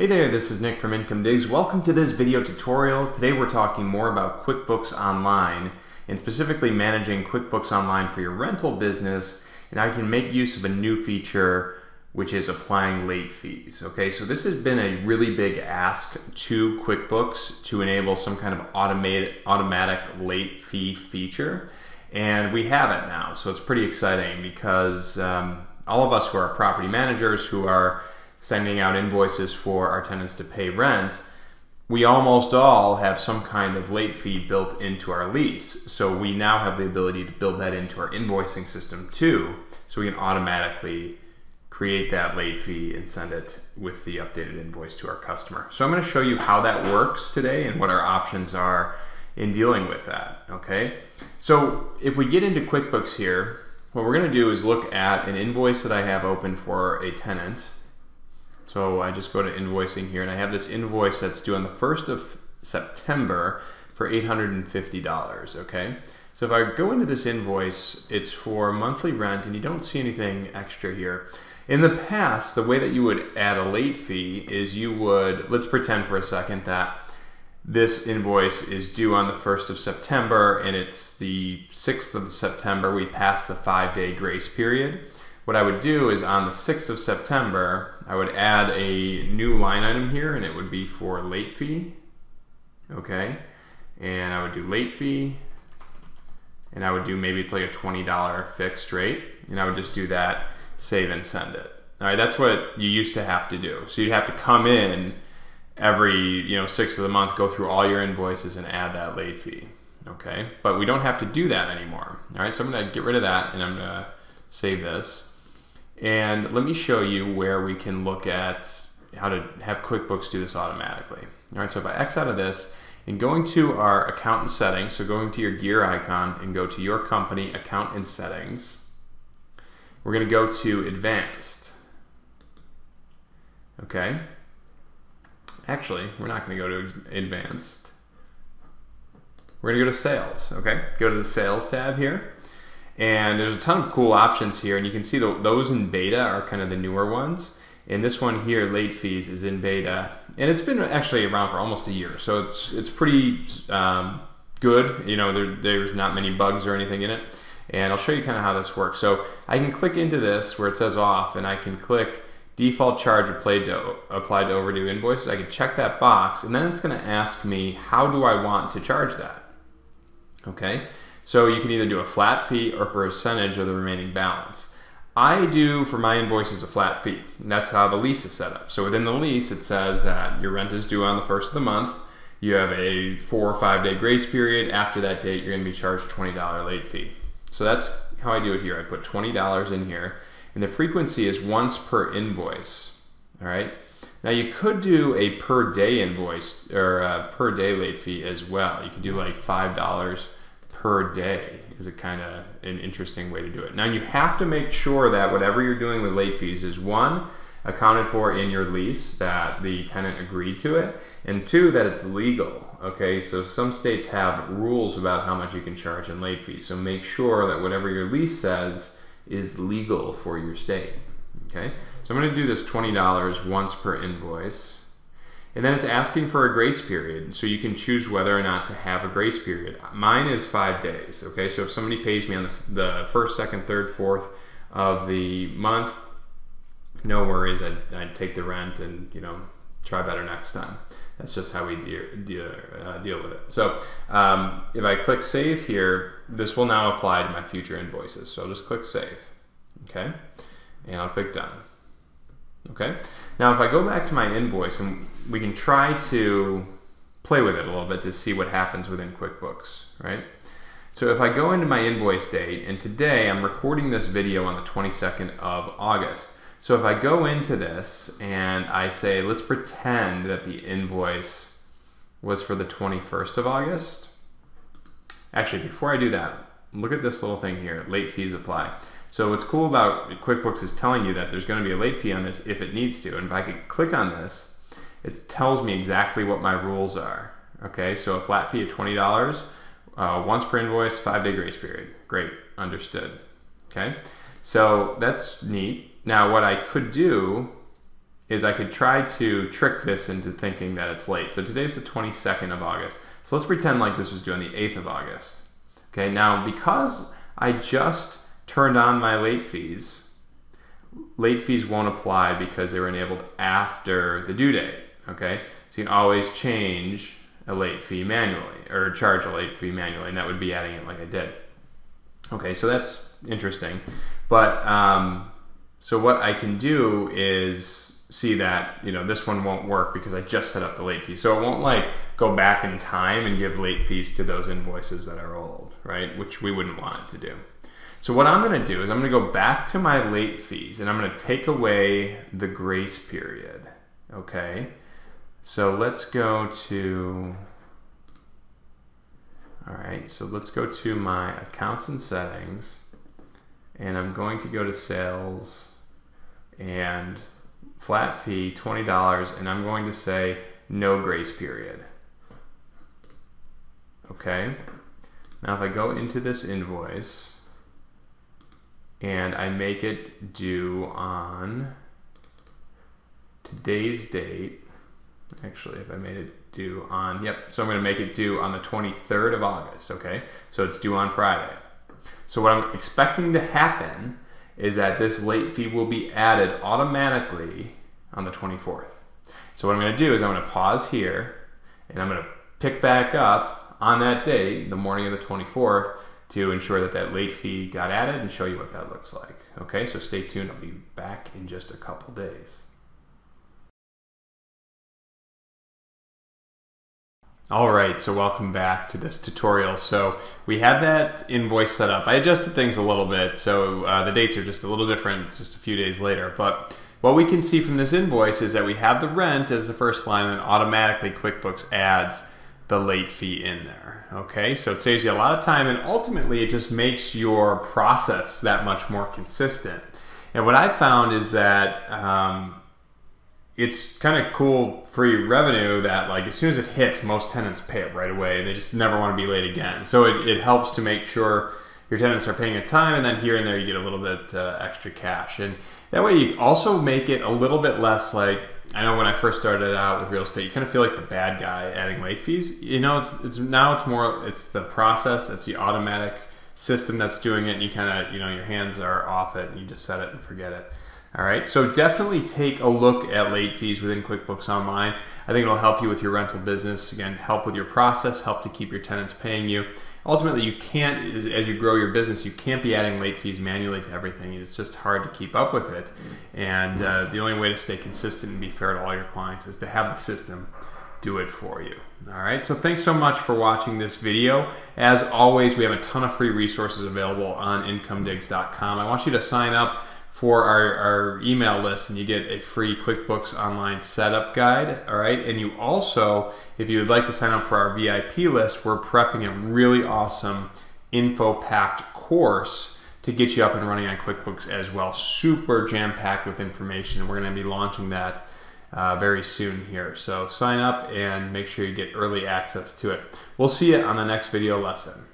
Hey there, this is Nick from Income Digs. Welcome to this video tutorial. Today we're talking more about QuickBooks Online and specifically managing QuickBooks Online for your rental business, and I can make use of a new feature which is applying late fees. Okay, so this has been a really big ask to QuickBooks to enable some kind of automatic late fee feature, and we have it now. So it's pretty exciting because all of us who are property managers who are sending out invoices for our tenants to pay rent, we almost all have some kind of late fee built into our lease. So we now have the ability to build that into our invoicing system too, so we can automatically create that late fee and send it with the updated invoice to our customer. So I'm going to show you how that works today and what our options are in dealing with that. Okay, so if we get into QuickBooks here, what we're going to do is look at an invoice that I have open for a tenant. So I just go to invoicing here, and I have this invoice that's due on the 1st of September for $850, okay? So if I go into this invoice, it's for monthly rent, and you don't see anything extra here. In the past, the way that you would add a late fee is you would, let's pretend for a second that this invoice is due on the 1st of September, and it's the 6th of September, we passed the 5-day grace period. What I would do is on the 6th of September, I would add a new line item here, and it would be for late fee, okay? And I would do late fee, and I would do maybe it's like a $20 fixed rate, and I would just do that, save and send it. All right, that's what you used to have to do. So you'd have to come in every 6th of the month, go through all your invoices and add that late fee, okay? But we don't have to do that anymore. All right, so I'm gonna get rid of that, and I'm gonna save this. And let me show you where we can look at how to have QuickBooks do this automatically. All right, so if I X out of this and going to our accountant settings, so going to your gear icon and go to your company account and settings, we're going to go to advanced. Okay. Actually, we're not going to go to advanced. We're going to go to sales. Okay. Go to the sales tab here. And there's a ton of cool options here, and you can see those in beta are kind of the newer ones. And this one here, late fees, is in beta, and it's been actually around for almost a year, so it's pretty good. There's not many bugs or anything in it, and I'll show you kind of how this works. So I can click into this where it says off, and I can click default charge applied to overdue invoices. I can check that box, and then it's going to ask me how do I want to charge that. Okay. So you can either do a flat fee or percentage of the remaining balance. I do for my invoices a flat fee, and that's how the lease is set up. So within the lease, it says that your rent is due on the 1st of the month. You have a 4 or 5-day grace period. After that date, you're going to be charged $20 late fee. So that's how I do it here. I put $20 in here, and the frequency is once per invoice. All right. Now you could do a per day invoice or a per day late fee as well. You could do like $5. Per day is a kind of an interesting way to do it. Now you have to make sure that whatever you're doing with late fees is 1, accounted for in your lease, that the tenant agreed to it, and 2, that it's legal. Okay, so some states have rules about how much you can charge in late fees, so make sure that whatever your lease says is legal for your state. Okay, so I'm going to do this $20 once per invoice. And then it's asking for a grace period, so you can choose whether or not to have a grace period. Mine is 5 days, okay? So if somebody pays me on the 1st, 2nd, 3rd, 4th of the month, no worries, I'd take the rent and, try better next time. That's just how we deal with it. So if I click Save here, this will now apply to my future invoices. So I'll just click Save, okay? And I'll click Done. Okay, now if I go back to my invoice, and we can try to play with it a little bit to see what happens within QuickBooks, right? So if I go into my invoice date, and today I'm recording this video on the 22nd of August. So if I go into this and I say, let's pretend that the invoice was for the 21st of August. Actually, before I do that, look at this little thing here, late fees apply. So what's cool about QuickBooks is telling you that there's going to be a late fee on this if it needs to. And if I could click on this, it tells me exactly what my rules are. Okay, so a flat fee of $20, once per invoice, 5-day grace period. Great, understood. Okay, so that's neat. Now what I could do is I could try to trick this into thinking that it's late. So today's the 22nd of August. So let's pretend like this was due on the 8th of August. Okay, now because I just turned on my late fees won't apply because they were enabled after the due date. Okay, so you can always change a late fee manually, or charge a late fee manually, and that would be adding it like I did. Okay, so that's interesting. But so what I can do is see that, you know, this one won't work because I just set up the late fee. So it won't like go back in time and give late fees to those invoices that are old, right? Which we wouldn't want it to do. So what I'm gonna do is I'm gonna go back to my late fees and I'm gonna take away the grace period, okay? So let's go to, all right, so let's go to my accounts and settings, and I'm going to go to sales and flat fee, $20, and I'm going to say no grace period. Okay, now if I go into this invoice and I make it due on today's date, actually if I made it due on, yep, so I'm going to make it due on the 23rd of August, okay? So it's due on Friday. So what I'm expecting to happen is that this late fee will be added automatically on the 24th. So what I'm going to do is I'm going to pause here and I'm going to pick back up on that date, the morning of the 24th, to ensure that that late fee got added and show you what that looks like. Okay, so stay tuned. I'll be back in just a couple days. All right, so welcome back to this tutorial. So we had that invoice set up. I adjusted things a little bit, so the dates are just a little different. It's just a few days later. But what we can see from this invoice is that we have the rent as the first line, and automatically QuickBooks adds the late fee in there. Okay, so it saves you a lot of time, and ultimately it just makes your process that much more consistent. And what I found is that it's kind of cool free revenue that, like, as soon as it hits, most tenants pay it right away. They just never want to be late again. So it helps to make sure your tenants are paying on time, and then here and there you get a little bit extra cash. And that way you also make it a little bit less like, I know when I first started out with real estate, you kind of feel like the bad guy adding late fees. You know, it's the process, it's the automatic system that's doing it, and you kind of, you know, your hands are off it and you just set it and forget it. All right, so definitely take a look at late fees within QuickBooks Online. I think it'll help you with your rental business. Again, help with your process, help to keep your tenants paying you. Ultimately, you can't, as you grow your business, you can't be adding late fees manually to everything. It's just hard to keep up with it. And the only way to stay consistent and be fair to all your clients is to have the system do it for you. All right, so thanks so much for watching this video. As always, we have a ton of free resources available on IncomeDigs.com. I want you to sign up for our email list, and you get a free QuickBooks Online setup guide, all right? And you also, if you would like to sign up for our VIP list, we're prepping a really awesome info-packed course to get you up and running on QuickBooks as well. Super jam-packed with information. We're gonna be launching that very soon here. So sign up and make sure you get early access to it. We'll see you on the next video lesson.